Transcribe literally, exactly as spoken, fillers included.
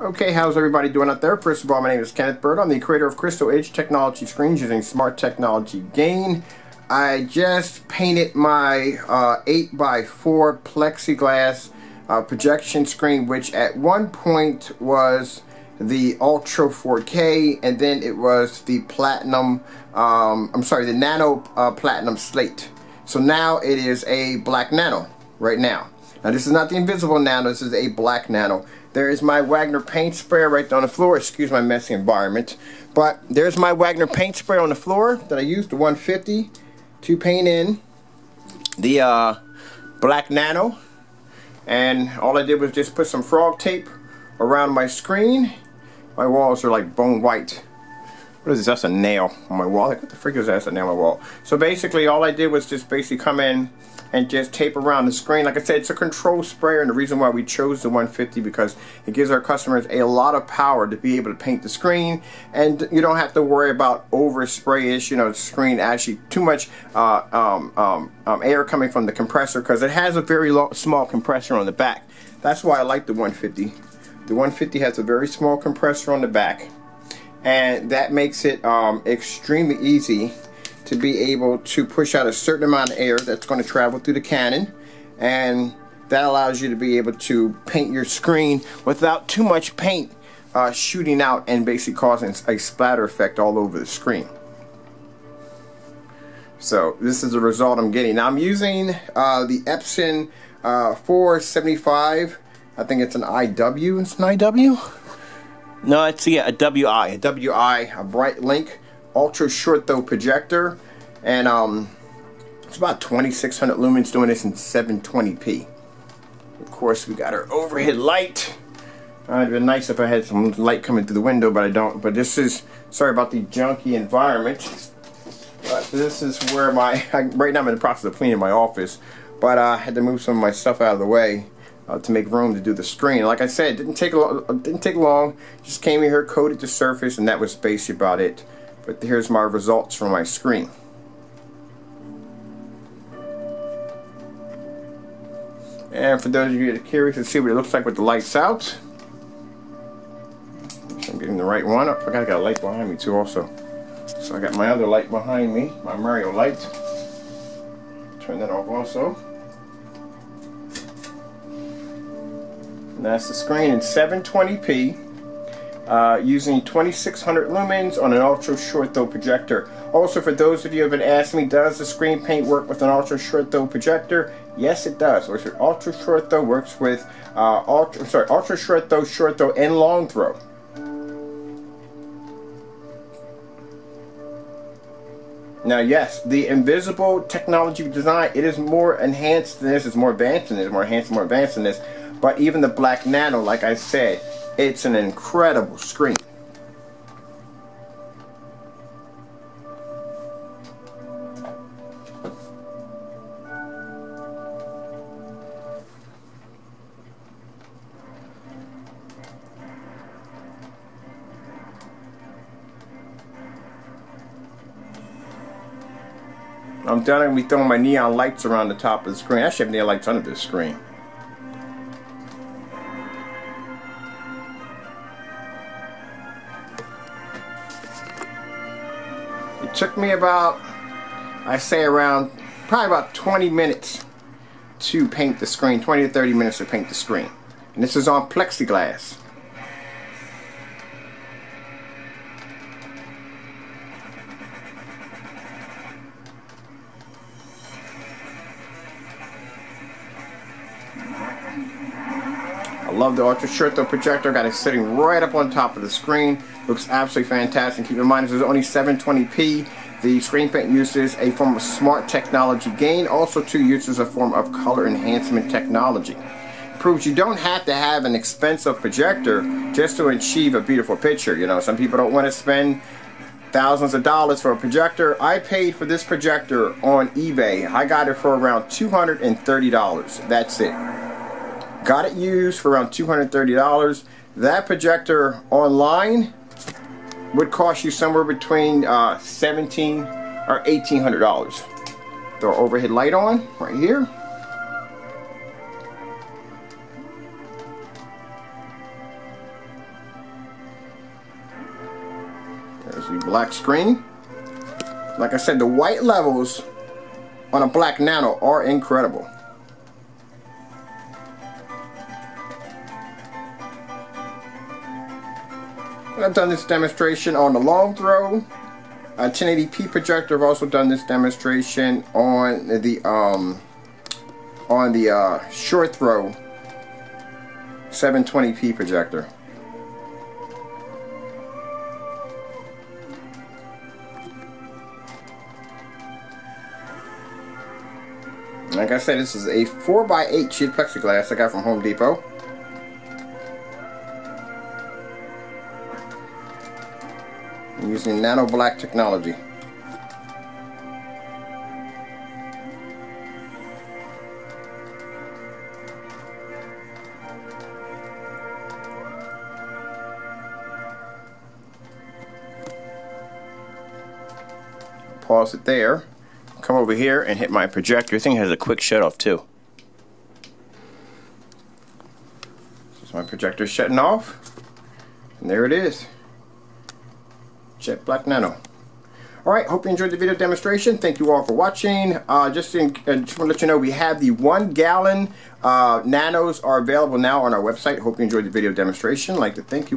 Okay, how's everybody doing out there? First of all, my name is Kenneth Bird. I'm the creator of Crystal Edge technology screens using smart technology gain. I just painted my uh, eight by four plexiglass uh, projection screen, which at one point was the Ultra four K, and then it was the Platinum, um, I'm sorry, the Nano uh, Platinum Slate. So now it is a black Nano right now. Now this is not the invisible Nano, this is a black Nano. There is my Wagner paint spray right on the floor. Excuse my messy environment. But there's my Wagner paint spray on the floor that I used, the one fifty, to paint in the uh, black Nano. And all I did was just put some frog tape around my screen. My walls are like bone white. What is this? That's a nail on my wall. Like, what the frick is that? That's a nail on my wall. So basically all I did was just basically come in and just tape around the screen. Like I said, it's a control sprayer, and the reason why we chose the one fifty because it gives our customers a lot of power to be able to paint the screen, and you don't have to worry about over sprayish, you know, the screen actually too much uh, um, um, um, air coming from the compressor, because it has a very low, small compressor on the back. That's why I like the one fifty. The one fifty has a very small compressor on the back, and that makes it um, extremely easy to be able to push out a certain amount of air that's going to travel through the Canon, and that allows you to be able to paint your screen without too much paint uh, shooting out and basically causing a splatter effect all over the screen. So this is the result I'm getting. Now I'm using uh, the Epson uh, four seventy-five, I think it's an I W, it's an I W? No, it's yeah, a W I, a W I, a Bright Link ultra short though projector, and um, it's about twenty-six hundred lumens, doing this in seven twenty p. Of course we got our overhead light. Uh, it'd been nice if I had some light coming through the window, but I don't. But this is, sorry about the junky environment, but this is where my, I, right now I'm in the process of cleaning my office, but uh, I had to move some of my stuff out of the way Uh, to make room to do the screen. Like I said, it didn't take a didn't take long. Just came in here, coated the surface, and that was basically about it. But here's my results from my screen. And for those of you that are curious to see what it looks like with the lights out, I'm getting the right one. I forgot I got a light behind me too, also. So I got my other light behind me, my Mario light. Turn that off also. And that's the screen in seven twenty p, uh, using twenty-six hundred lumens on an ultra short throw projector. Also, for those of you who have been asking me, does the screen paint work with an ultra short throw projector? Yes, it does. Ultra short throw works with uh, ultra, sorry, ultra short throw, short throw, and long throw. Now, yes, the invisible technology design, it is more enhanced than this. It's more advanced than this. More enhanced, more advanced than this. But even the black Nano, like I said, it's an incredible screen. I'm done, and we throwing my neon lights around the top of the screen. I should have neon lights under this screen. It took me about, I say around, probably about twenty minutes to paint the screen, twenty to thirty minutes to paint the screen. And this is on plexiglass. I love the ultra short throw projector. Got it sitting right up on top of the screen. Looks absolutely fantastic. Keep in mind, this is only seven twenty p. The screen paint uses a form of smart technology gain. Also, too, uses a form of color enhancement technology. Proves you don't have to have an expensive projector just to achieve a beautiful picture. You know, some people don't want to spend thousands of dollars for a projector. I paid for this projector on eBay. I got it for around two hundred thirty dollars. That's it. Got it used for around two hundred thirty dollars. That projector online would cost you somewhere between uh, seventeen hundred dollars or eighteen hundred dollars. Throw overhead light on right here. the black screen. Like I said, the white levels on a black Nano are incredible. I've done this demonstration on the long throw. A ten eighty p projector. I've also done this demonstration on the um on the uh, short throw seven twenty p projector. Like I said, this is a four by eight sheet plexiglass I got from Home Depot. I'm using Nano Black technology. Pause it there. Come over here and hit my projector. This thing has a quick shut off too. So my projector is shutting off, and there it is. Jet Black Nano. Alright, hope you enjoyed the video demonstration. Thank you all for watching. Uh, just, in, uh, just want to let you know we have the one gallon uh, nanos are available now on our website. Hope you enjoyed the video demonstration. I'd like to thank you all.